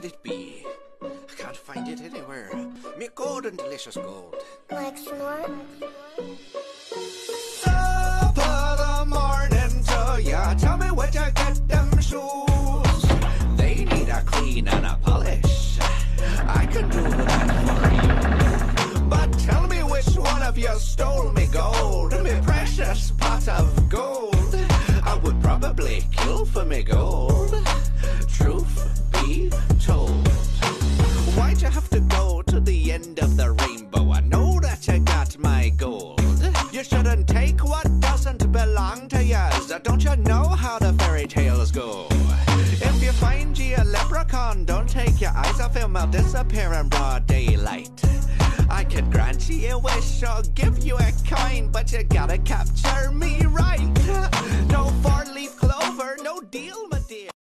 could it be? I can't find it anywhere. Me gold and delicious gold. Like some more? Up in the morning to ya. Tell me where to get them shoes. They need a clean and a polish. I can do that for you. But tell me which one of you stole me gold. Me precious pot of gold. I would probably kill for me gold. Truth be told. Why'd you have to go to the end of the rainbow? I know that you got my gold. You shouldn't take what doesn't belong to yours. Don't you know how the fairy tales go? If you find you a leprechaun, don't take your eyes off him. I'll disappear in broad daylight. I could grant you a wish or give you a coin, but you gotta capture me right. No four-leaf clover, no deal.